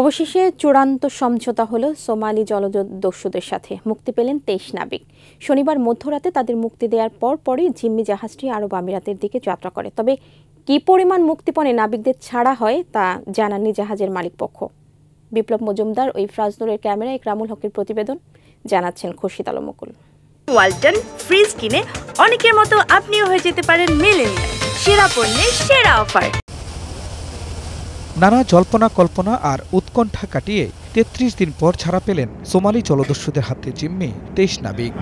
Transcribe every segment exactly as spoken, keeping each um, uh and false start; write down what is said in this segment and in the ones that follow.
অবশেষে চূড়ান্ত সমঝোতা হলো সোমালি জলদস্যুদের সাথে। মুক্তি পেলেন তেইশ নাবিক। শনিবার মধ্যরাতে তাদের মুক্তি দেওয়ার পর পরই জিম্মি জাহাজটি আরব আমিরাতের দিকে যাত্রা করে। তবে কি পরিমাণ মুক্তিপণে নাবিকদের ছাড়া হয় তা জানাননি জাহাজের মালিকপক্ষ। বিপ্লব মজুমদার ওই ফ্রাজনুরের ক্যামেরায় ইকরামুল হকের প্রতিবেদন, জানাচ্ছেন খুরশীদ আলম মুকুল। ওয়ালটন ফ্রিজ কিনে অনেকের মতো আপনিও হয়ে যেতে পারেন মিলেনিয়াল। সেরা পণ্যের সেরা অফার। নানা জল্পনা কল্পনা আর উৎকণ্ঠা কাটিয়ে তেত্রিশ দিন পর ছাড়া পেলেন সোমালি জলদস্যুদের হাতে জিম্মি তেইশ নাবিক।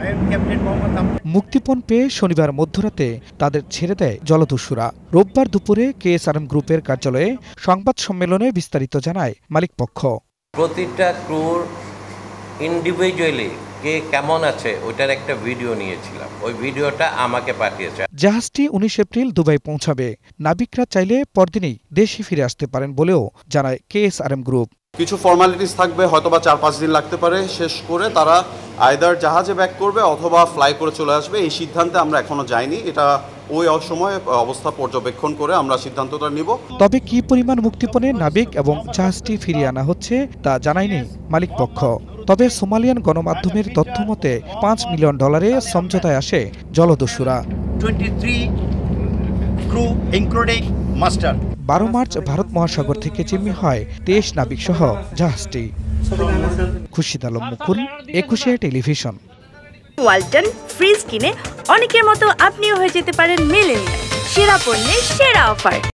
মুক্তিপণ পেয়ে শনিবার মধ্যরাতে তাদের ছেড়ে দেয় জলদস্যুরা। রোববার দুপুরে কেএসআরএম গ্রুপের কার্যালয়ে সংবাদ সম্মেলনে বিস্তারিত জানায় মালিকপক্ষ। প্রতিটা ক্রুর ইন্ডিভিজুয়ালি কে কেমন আছে ওটার একটা ভিডিও নিয়েছিলাম, ওই ভিডিওটা আমাকে পাঠিয়েছে। জাহাজটি উনিশ এপ্রিল দুবাই পৌঁছাবে। নাবিকরা চাইলে পরদিনই দেশে ফিরে আসতে পারেন বলেও জানায় কেএসআরএম গ্রুপ। কিছু ফর্মালিটিস থাকবে, হয়তোবা চার পাঁচ দিন লাগতে পারে, শেষ করে তারা আইদার জাহাজে ব্যাক করবে অথবা ফ্লাই করে চলে আসবে। এই সিদ্ধান্তে আমরা এখনো যাইনি, এটা ওই সময় অবস্থা পর্যবেক্ষণ করে আমরা সিদ্ধান্তটা নিব। তবে কি পরিমাণ মুক্তিপণে নাবিক এবং জাহাজটি ফিরিয়ে আনা হচ্ছে তা জানায়নি মালিকপক্ষ। তবে সোমালিয়ান গণমাধ্যমের তথ্য মতে পাঁচ মিলিয়ন ডলারে সমঝোতায় আসে জলদস্যুরা। বারো মার্চ ভারত মহাসাগর থেকে জিম্মি হয় তেইশ নাবিক সহ জাহাজটি। খুরশীদ আলম মুকুল, একুশে টেলিভিশন। ওয়ালটন ফ্রিজ কিনে অনেকের মতো আপনিও হয়ে যেতে পারেন মিলেনিয়াল। সেরা পণ্যের সেরা অফার।